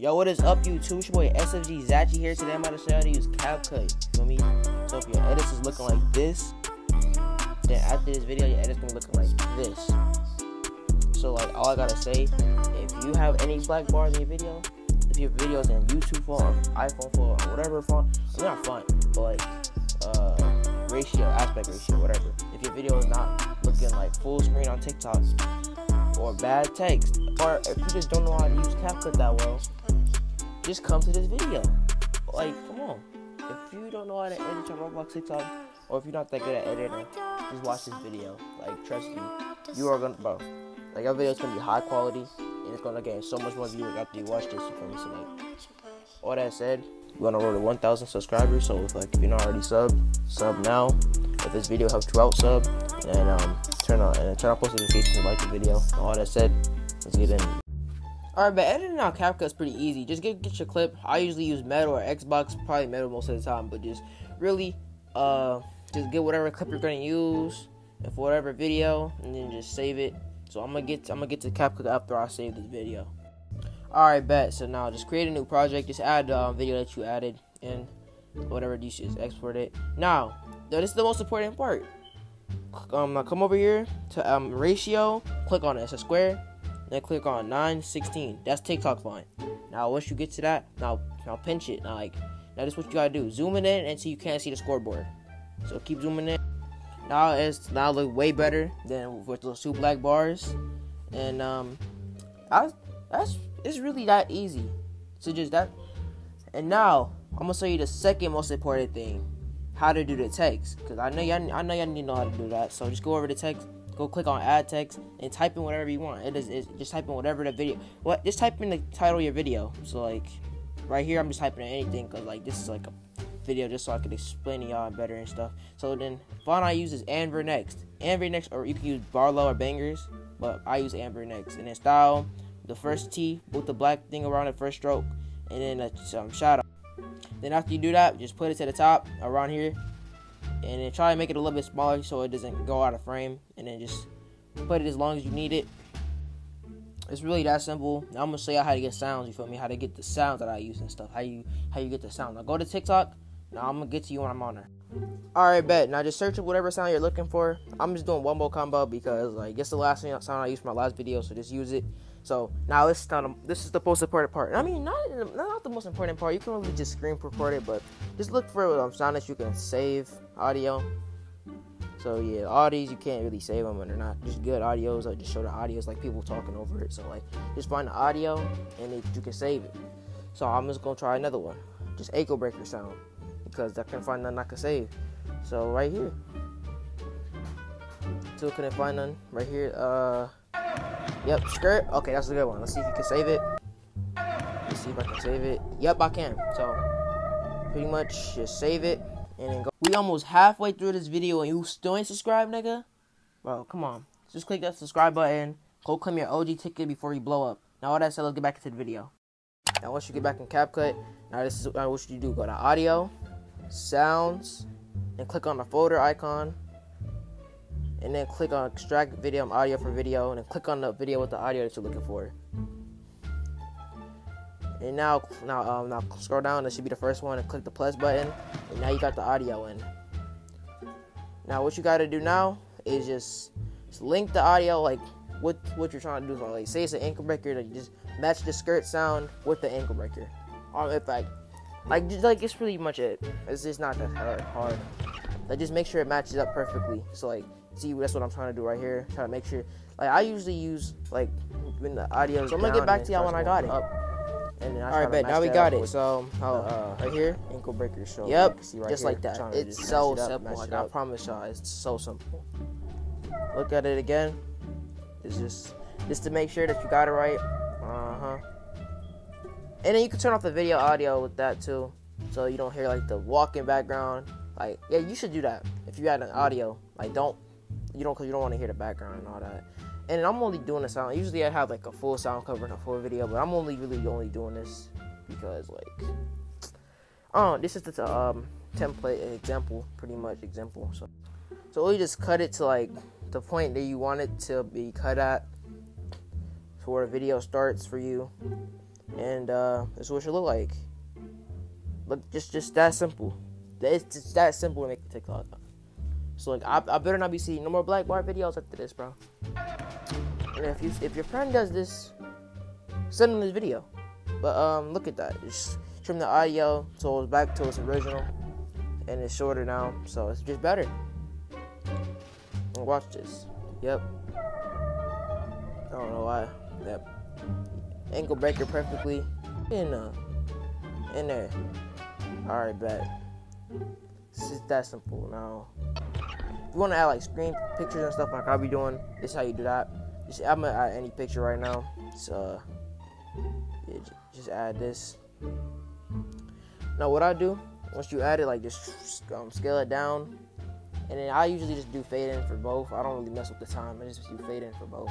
Yo, what is up, YouTube? It's your boy SFG Zatcy here. Today I'm about to show you how to use CapCut. You feel me? So if your edits is looking like this, then after this video your edits gonna look like this. So like all I gotta say, if you have any black bars in your video, if your video's in YouTube font or iPhone font or whatever font, I mean not font, but like ratio, aspect ratio, whatever. If your video is not looking like full screen on TikTok or bad text, or if you just don't know how to use CapCut that well, just come to this video. Like, come on. If you don't know how to edit your Roblox TikTok, or if you're not that good at editing, just watch this video. Like, trust me, you are gonna, bro. Like, our video's gonna be high quality, and it's gonna gain so much more viewers after you watch this. For me, so like, all that said, we're gonna roll to 1,000 subscribers. So, if you're not already subbed, sub now. If this video helped you out, sub, and turn on post notifications and like the video. All that said, let's get in. Alright, but editing on CapCut is pretty easy. Just get your clip. I usually use Metal or Xbox, probably Metal most of the time, but just really, just get whatever clip you're gonna use and for whatever video, and then just save it. So I'm gonna get to CapCut after I save this video. Alright, bet. So now just create a new project. Just add the video that you added and whatever. You should just export it. Now, this is the most important part. Come over here to ratio. Click on it. It's a square. Then click on 9:16. That's TikTok font. Now once you get to that, now pinch it. Now this is what you gotta do. Zoom it in until you can't see the scoreboard. So keep zooming in. Now it's look way better than with those two black bars. And it's really that easy. So just that. And now I'm gonna show you the second most important thing, how to do the text. Cause I know y'all need to know how to do that. So just go over to text. Go click on add text and type in whatever you want. Just type in whatever the video. Just type in the title of your video. So like, right here I'm just typing in anything because like this is like a video just so I can explain to y'all better and stuff. So then font I use is Amber Next. Amber Next, or you can use Barlow or Bangers, but I use Amber Next. And then style, the first T with the black thing around the first stroke, and then some shadow. Then after you do that, just put it to the top around here. And then try to make it a little bit smaller so it doesn't go out of frame. And then just put it as long as you need it. It's really that simple. Now I'm going to show you how to get sounds, you feel me? How to get the sounds that I use and stuff. How you get the sound. Now go to TikTok. Now I'm going to get to you when I'm on there. Alright, bet. Now just search up whatever sound you're looking for. I'm just doing wombo combo because like it's the last sound I used for my last video. So just use it. So now this is the most important part. I mean, not the most important part. You can really just screen record it, but just look for sound that you can save audio. So yeah, all these you can't really save them, and they're not just good audios. I just show the audios like people talking over it. So like, just find the audio and you can save it. So I'm just gonna try another one, just echo breaker sound, because I couldn't find none I could save. So right here, still couldn't find none. Right here, yep, skirt. Okay, that's a good one. Let's see if you can save it. Let's see if I can save it. Yep, I can. So, pretty much just save it and then go. We almost halfway through this video and you still ain't subscribed, nigga? Bro, come on. Just click that subscribe button. Go claim your OG ticket before you blow up. Now, all that said, let's get back into the video. Now, once you get back in CapCut, now this is what you do. Go to Audio, Sounds, and click on the folder icon. And then click on extract video and audio from video, and then click on the video with the audio that you're looking for. And now scroll down. That should be the first one, and click the plus button. And now you got the audio in. Now what you got to do now is just link the audio like what you're trying to do. So like say it's an ankle breaker, like just match the skirt sound with the ankle breaker. Or if like it's pretty much it. It's just not that hard. Like just make sure it matches up perfectly. So like. See, that's what I'm trying to do right here. Trying to make sure. Like, I usually use, like, when the audio is. So I'm going to get back to y'all when I got it. Alright, bet. Now we got it. So, right here. Ankle breaker show. Yep. Just like that. It's so simple. I promise y'all. It's so simple. Look at it again. It's just to make sure that you got it right. And then you can turn off the video audio with that, too. So you don't hear, like, the walking background. Like, yeah, you should do that. If you had an audio, like, don't. Because you don't want to hear the background and all that. And I'm only doing the sound. Usually I have like a full sound cover and a full video, but I'm only doing this because like, this is the template example, pretty much example. So we just cut it to like the point that you want it to be cut at, so where the video starts for you. And this is what it should look like. Look, just that simple. It's just that simple to make the TikTok. So like, I better not be seeing no more black bar videos after this, bro. And if your friend does this, send them this video. But look at that. Just trim the audio so it's back to its original, and it's shorter now, so it's just better. And watch this. Yep. I don't know why. Yep. Ankle breaker perfectly. In there. Alright, bet. It's just that simple. Now, if you want to add like screen pictures and stuff like I'll be doing, this is how you do that. Just, I'm gonna add any picture right now. So yeah, just add this. Now what I do, once you add it, like just scale it down. And then I usually just do fade in for both. I don't really mess with the time. I just do fade in for both.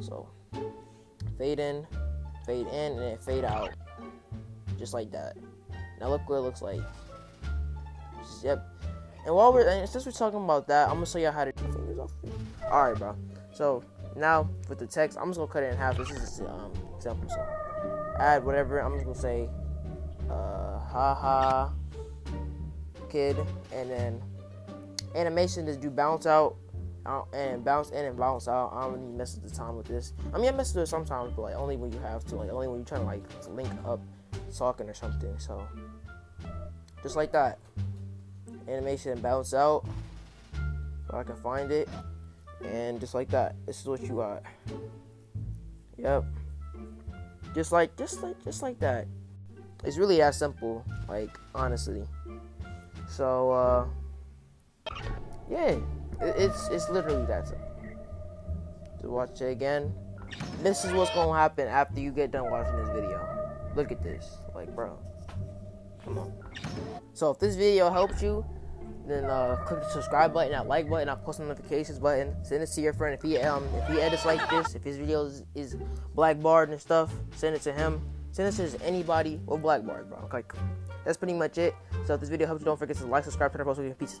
So fade in, and then fade out. Just like that. Now look what it looks like. Just, yep. And since we're talking about that, I'm gonna show y'all how to take fingers off. Alright, bro. So now with the text, I'm just gonna cut it in half. This is just an example. So add whatever. I'm just gonna say, haha, kid, and then animation. Just do bounce out and bounce in and bounce out. I don't really mess with the time with this. I mean, I mess with it sometimes, but like only when you have to, like only when you're trying to like link up talking or something. So just like that. Animation and bounce out, so I can find it, and just like that. This is what you got. Yep. Just like that. It's really that simple, like honestly. So yeah, it's literally that simple. So watch it again. This is what's gonna happen after you get done watching this video. Look at this, like bro. Come on. So if this video helped you, then click the subscribe button, that like button, that post notifications button. Send it to your friend. If he edits like this, if his video is black barred and stuff, send it to him. Send it to anybody or black barred, bro. Like, that's pretty much it. So if this video helped you, don't forget to like, subscribe, turn on post notifications. Peace.